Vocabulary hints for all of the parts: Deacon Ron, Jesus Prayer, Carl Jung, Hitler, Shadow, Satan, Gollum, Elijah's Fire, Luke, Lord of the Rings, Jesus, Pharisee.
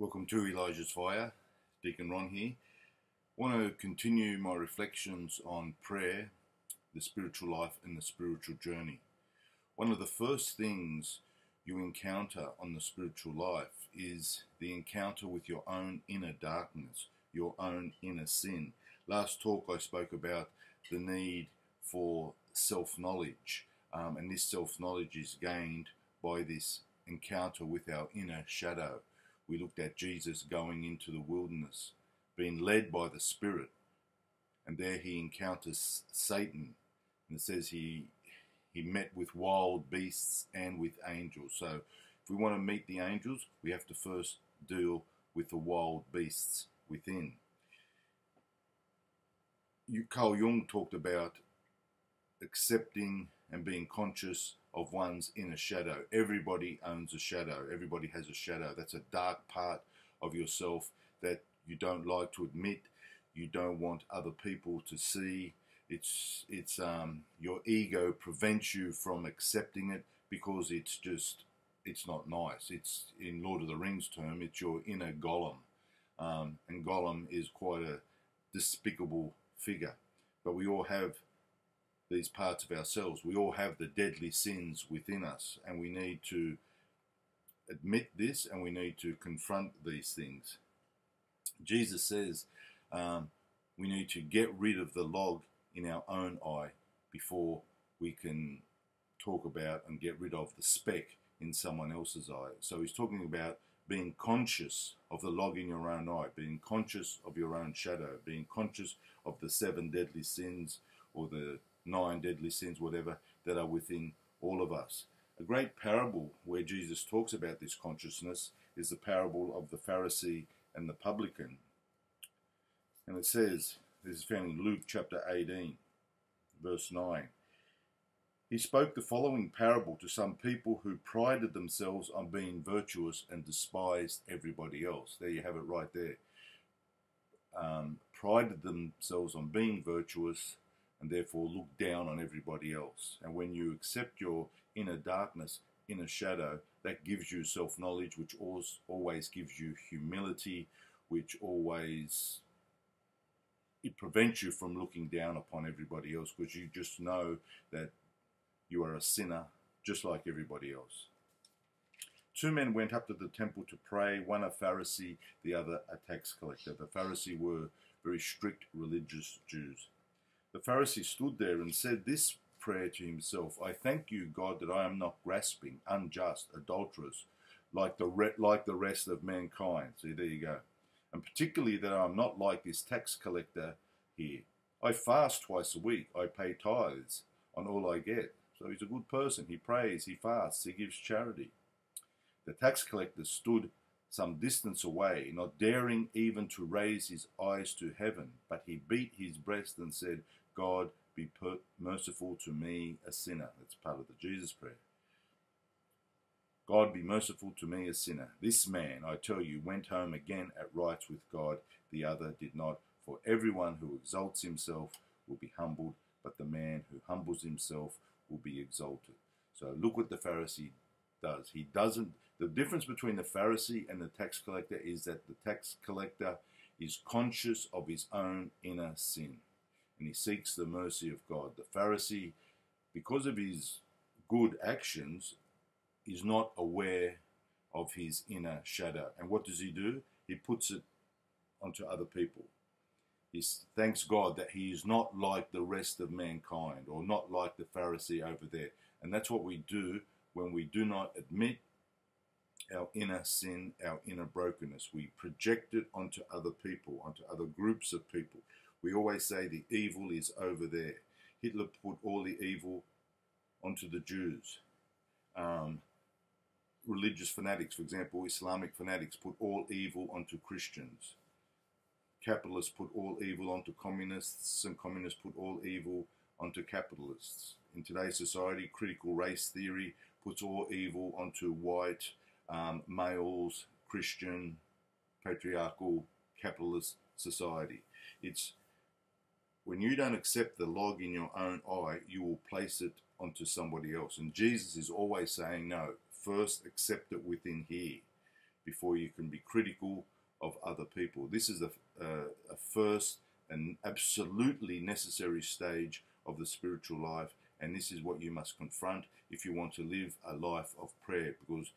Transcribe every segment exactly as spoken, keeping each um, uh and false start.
Welcome to Elijah's Fire, Deacon Ron here. I want to continue my reflections on prayer, the spiritual life and the spiritual journey. One of the first things you encounter on the spiritual life is the encounter with your own inner darkness, your own inner sin. Last talk I spoke about the need for self-knowledge, um, and this self-knowledge is gained by this encounter with our inner shadow. We looked at Jesus going into the wilderness, being led by the Spirit, and there he encounters Satan, and it says he he met with wild beasts and with angels. So if we want to meet the angels, we have to first deal with the wild beasts within. You, Carl Jung talked about accepting and being conscious of one's inner shadow. Everybody owns a shadow. Everybody has a shadow. That's a dark part of yourself that you don't like to admit. You don't want other people to see. It's it's um, your ego prevents you from accepting it because it's just it's not nice. It's, in Lord of the Rings term, it's your inner Gollum, um, and Gollum is quite a despicable figure. But we all have these parts of ourselves. We all have the deadly sins within us, and we need to admit this, and we need to confront these things. Jesus says um, we need to get rid of the log in our own eye before we can talk about and get rid of the speck in someone else's eye. So he's talking about being conscious of the log in your own eye, being conscious of your own shadow, being conscious of the seven deadly sins or the nine deadly sins, whatever, that are within all of us. A great parable where Jesus talks about this consciousness is the parable of the Pharisee and the publican. And it says, this is found in Luke chapter eighteen, verse nine. He spoke the following parable to some people who prided themselves on being virtuous and despised everybody else. There you have it right there. Um, prided themselves on being virtuous and therefore look down on everybody else. And when you accept your inner darkness, inner shadow, that gives you self-knowledge, which always gives you humility, which always, it prevents you from looking down upon everybody else, because you just know that you are a sinner, just like everybody else. Two men went up to the temple to pray, one a Pharisee, the other a tax collector. The Pharisees were very strict religious Jews. The Pharisee stood there and said this prayer to himself, "I thank you, God, that I am not grasping, unjust, adulterous, like the, re like the rest of mankind." See, there you go. "And particularly that I am not like this tax collector here. I fast twice a week. I pay tithes on all I get." So he's a good person. He prays, he fasts, he gives charity. The tax collector stood some distance away, not daring even to raise his eyes to heaven, but he beat his breast and said, "God, be merciful to me, a sinner." That's part of the Jesus Prayer. "God, be merciful to me, a sinner. This man, I tell you, went home again at rights with God. The other did not. For everyone who exalts himself will be humbled, but the man who humbles himself will be exalted." So look what the Pharisee does. He doesn't. The difference between the Pharisee and the tax collector is that the tax collector is conscious of his own inner sin, and he seeks the mercy of God. The Pharisee, because of his good actions, is not aware of his inner shadow. And what does he do? He puts it onto other people. He thanks God that he is not like the rest of mankind, or not like the Pharisee over there. And that's what we do when we do not admit our inner sin, our inner brokenness. We project it onto other people, onto other groups of people. We always say the evil is over there. Hitler put all the evil onto the Jews. Um, religious fanatics, for example, Islamic fanatics, put all evil onto Christians. Capitalists put all evil onto communists, and communists put all evil onto capitalists. In today's society, critical race theory puts all evil onto white, Um, males, Christian, patriarchal, capitalist society. It's when you don't accept the log in your own eye, you will place it onto somebody else. And Jesus is always saying, no, first accept it within here before you can be critical of other people. This is a, uh, a first and absolutely necessary stage of the spiritual life, and this is what you must confront if you want to live a life of prayer, because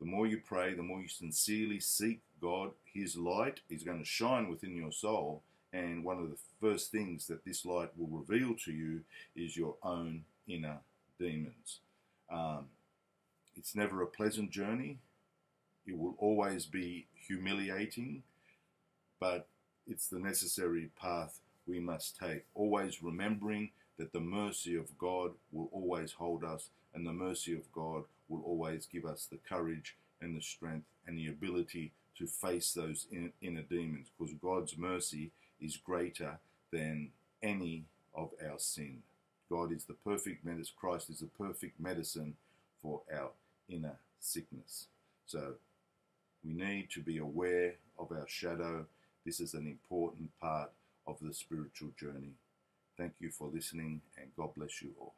the more you pray, the more you sincerely seek God, His light is going to shine within your soul, and one of the first things that this light will reveal to you is your own inner demons. Um, it's never a pleasant journey. It will always be humiliating, but it's the necessary path we must take, always remembering that the mercy of God will always hold us, and the mercy of God will always give us the courage and the strength and the ability to face those inner demons, because God's mercy is greater than any of our sin. God is the perfect medicine. Christ is the perfect medicine for our inner sickness. So we need to be aware of our shadow. This is an important part of the spiritual journey. Thank you for listening, and God bless you all.